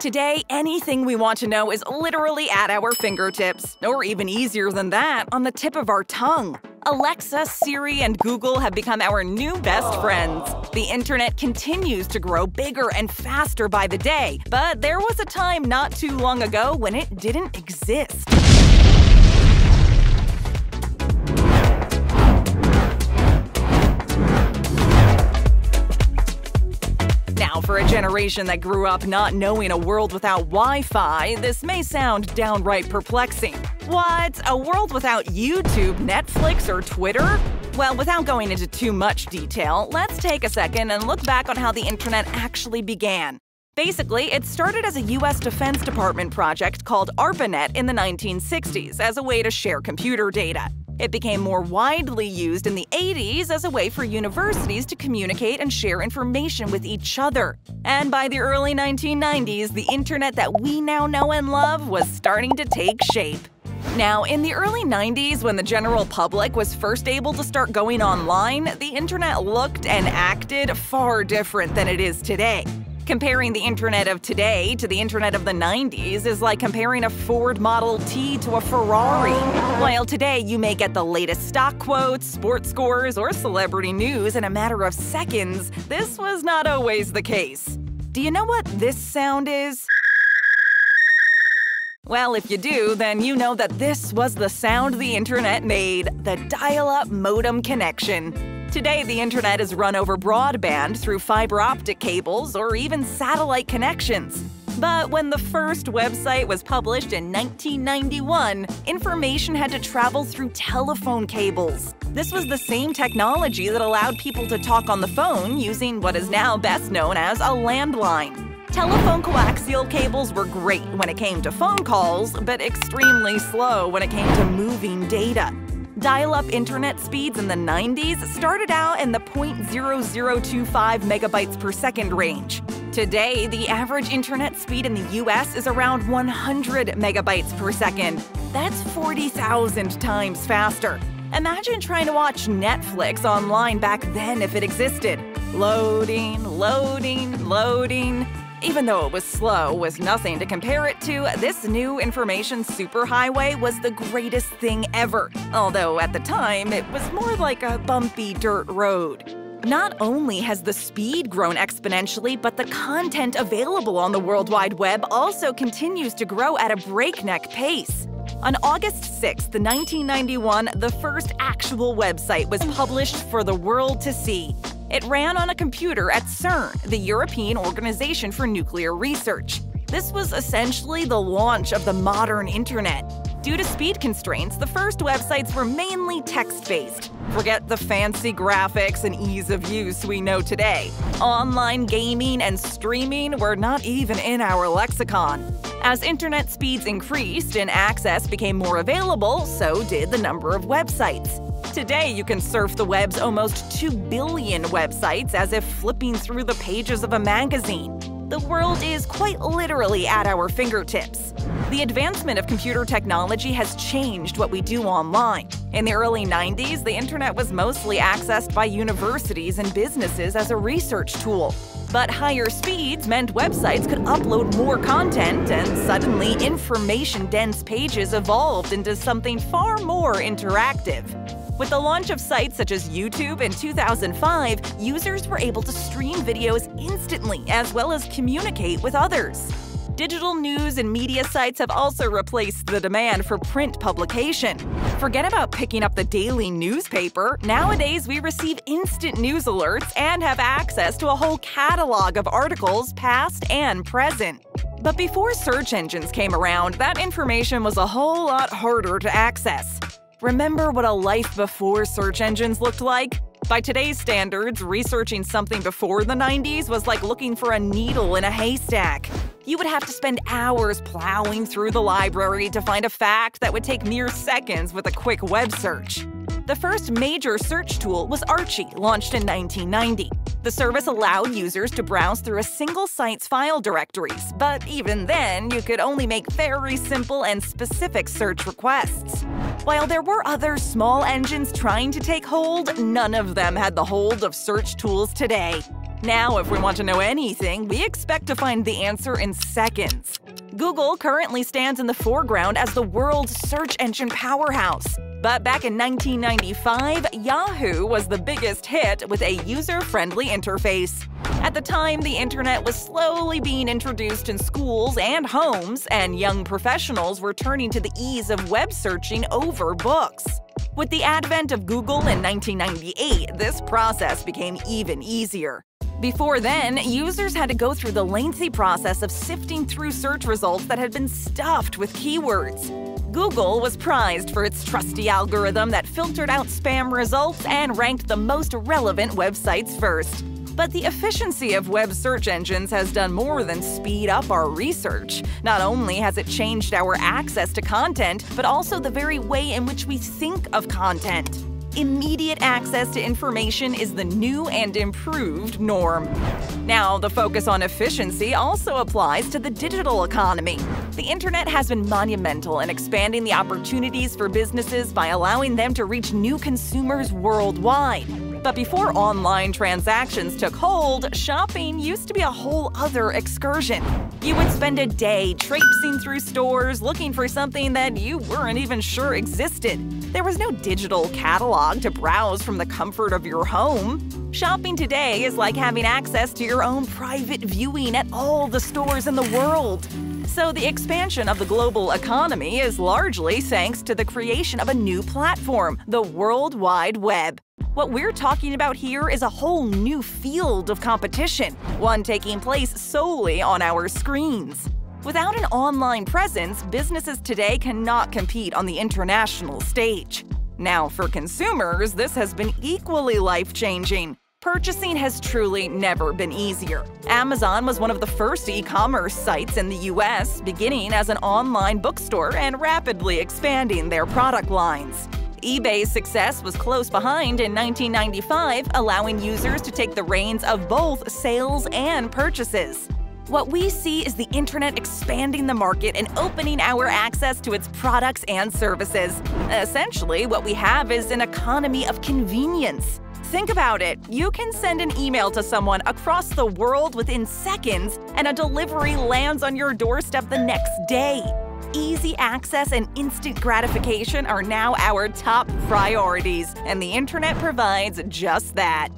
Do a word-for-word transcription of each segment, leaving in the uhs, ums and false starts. Today, anything we want to know is literally at our fingertips, or even easier than that, on the tip of our tongue. Alexa, Siri, and Google have become our new best friends. The internet continues to grow bigger and faster by the day, but there was a time not too long ago when it didn't exist. Now, for a generation that grew up not knowing a world without Wi-Fi, this may sound downright perplexing. What? A world without YouTube, Netflix, or Twitter? Well, without going into too much detail, let's take a second and look back on how the internet actually began. Basically, it started as a U S Defense Department project called ARPANET in the nineteen sixties as a way to share computer data. It became more widely used in the eighties as a way for universities to communicate and share information with each other. And by the early nineteen nineties, the internet that we now know and love was starting to take shape. Now, in the early nineties, when the general public was first able to start going online, the internet looked and acted far different than it is today. Comparing the internet of today to the internet of the nineties is like comparing a Ford Model T to a Ferrari. While today you may get the latest stock quotes, sports scores, or celebrity news in a matter of seconds, this was not always the case. Do you know what this sound is? Well, if you do, then you know that this was the sound the internet made, the dial-up modem connection. Today, the internet is run over broadband through fiber optic cables or even satellite connections. But when the first website was published in nineteen ninety-one, information had to travel through telephone cables. This was the same technology that allowed people to talk on the phone using what is now best known as a landline. Telephone coaxial cables were great when it came to phone calls, but extremely slow when it came to moving data. Dial-up internet speeds in the nineties started out in the zero point zero zero two five megabytes per second range. Today, the average internet speed in the U S is around one hundred megabytes per second. That's forty thousand times faster. Imagine trying to watch Netflix online back then if it existed. Loading, loading, loading. Even though it was slow, was nothing to compare it to, this new information superhighway was the greatest thing ever. Although at the time, it was more like a bumpy dirt road. Not only has the speed grown exponentially, but the content available on the World Wide Web also continues to grow at a breakneck pace. On August sixth, nineteen ninety-one, the first actual website was published for the world to see. It ran on a computer at CERN, the European Organization for Nuclear Research. This was essentially the launch of the modern internet. Due to speed constraints, the first websites were mainly text-based. Forget the fancy graphics and ease of use we know today. Online gaming and streaming were not even in our lexicon. As internet speeds increased and access became more available, so did the number of websites. Today, you can surf the web's almost two billion websites as if flipping through the pages of a magazine. The world is quite literally at our fingertips. The advancement of computer technology has changed what we do online. In the early nineties, the internet was mostly accessed by universities and businesses as a research tool. But higher speeds meant websites could upload more content, and suddenly information-dense pages evolved into something far more interactive. With the launch of sites such as YouTube in two thousand five, users were able to stream videos instantly as well as communicate with others. Digital news and media sites have also replaced the demand for print publication. Forget about picking up the daily newspaper. Nowadays, we receive instant news alerts and have access to a whole catalog of articles, past and present. But before search engines came around, that information was a whole lot harder to access. Remember what a life before search engines looked like? By today's standards, researching something before the nineties was like looking for a needle in a haystack. You would have to spend hours plowing through the library to find a fact that would take mere seconds with a quick web search. The first major search tool was Archie, launched in nineteen ninety. The service allowed users to browse through a single site's file directories, but even then, you could only make very simple and specific search requests. While there were other small engines trying to take hold, none of them had the hold of search tools today. Now, if we want to know anything, we expect to find the answer in seconds. Google currently stands in the foreground as the world's search engine powerhouse. But back in nineteen ninety-five, Yahoo was the biggest hit with a user-friendly interface. At the time, the internet was slowly being introduced in schools and homes, and young professionals were turning to the ease of web searching over books. With the advent of Google in nineteen ninety-eight, this process became even easier. Before then, users had to go through the lengthy process of sifting through search results that had been stuffed with keywords. Google was prized for its trusty algorithm that filtered out spam results and ranked the most relevant websites first. But the efficiency of web search engines has done more than speed up our research. Not only has it changed our access to content, but also the very way in which we think of content. Immediate access to information is the new and improved norm. Now, the focus on efficiency also applies to the digital economy. The internet has been monumental in expanding the opportunities for businesses by allowing them to reach new consumers worldwide. But before online transactions took hold, shopping used to be a whole other excursion. You would spend a day traipsing through stores looking for something that you weren't even sure existed. There was no digital catalog to browse from the comfort of your home. Shopping today is like having access to your own private viewing at all the stores in the world. So the expansion of the global economy is largely thanks to the creation of a new platform, the World Wide Web. What we're talking about here is a whole new field of competition, one taking place solely on our screens. Without an online presence, businesses today cannot compete on the international stage. Now, for consumers, this has been equally life-changing. Purchasing has truly never been easier. Amazon was one of the first e-commerce sites in the U S, beginning as an online bookstore and rapidly expanding their product lines. eBay's success was close behind in nineteen ninety-five, allowing users to take the reins of both sales and purchases. What we see is the internet expanding the market and opening our access to its products and services. Essentially, what we have is an economy of convenience. Think about it. You can send an email to someone across the world within seconds, and a delivery lands on your doorstep the next day. Easy access and instant gratification are now our top priorities, and the internet provides just that.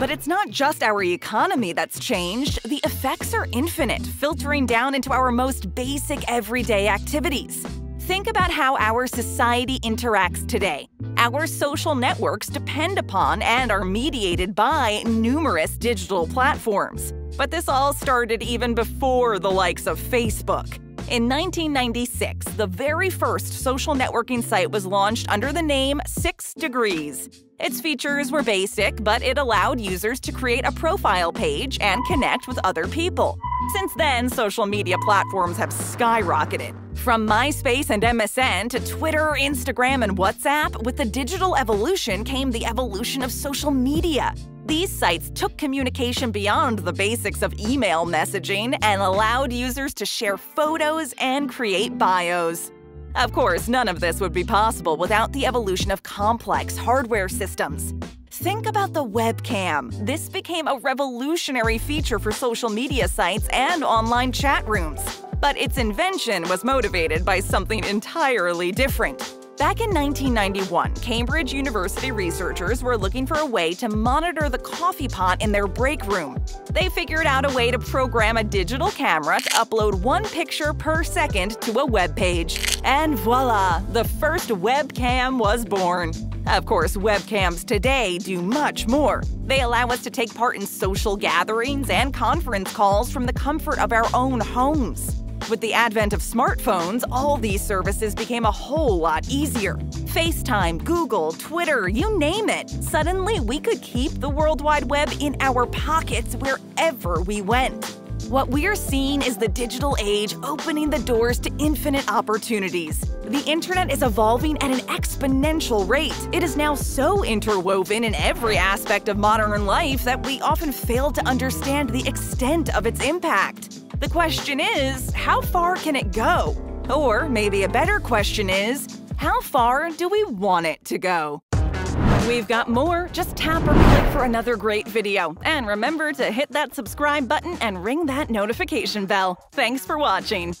But it's not just our economy that's changed. The effects are infinite, filtering down into our most basic everyday activities. Think about how our society interacts today. Our social networks depend upon and are mediated by numerous digital platforms. But this all started even before the likes of Facebook. In nineteen ninety-six, the very first social networking site was launched under the name Six Degrees. Its features were basic, but it allowed users to create a profile page and connect with other people. Since then, social media platforms have skyrocketed. From MySpace and M S N to Twitter, Instagram, and WhatsApp, with the digital evolution came the evolution of social media. These sites took communication beyond the basics of email messaging and allowed users to share photos and create bios. Of course, none of this would be possible without the evolution of complex hardware systems. Think about the webcam. This became a revolutionary feature for social media sites and online chat rooms. But its invention was motivated by something entirely different. Back in nineteen ninety-one, Cambridge University researchers were looking for a way to monitor the coffee pot in their break room. They figured out a way to program a digital camera to upload one picture per second to a web page. And voila, the first webcam was born. Of course, webcams today do much more. They allow us to take part in social gatherings and conference calls from the comfort of our own homes. With the advent of smartphones, all these services became a whole lot easier. FaceTime, Google, Twitter, you name it. Suddenly, we could keep the World Wide Web in our pockets wherever we went. What we're seeing is the digital age opening the doors to infinite opportunities. The internet is evolving at an exponential rate. It is now so interwoven in every aspect of modern life that we often fail to understand the extent of its impact. The question is, how far can it go? Or maybe a better question is, how far do we want it to go? We've got more. Just tap or click for another great video. And remember to hit that subscribe button and ring that notification bell. Thanks for watching.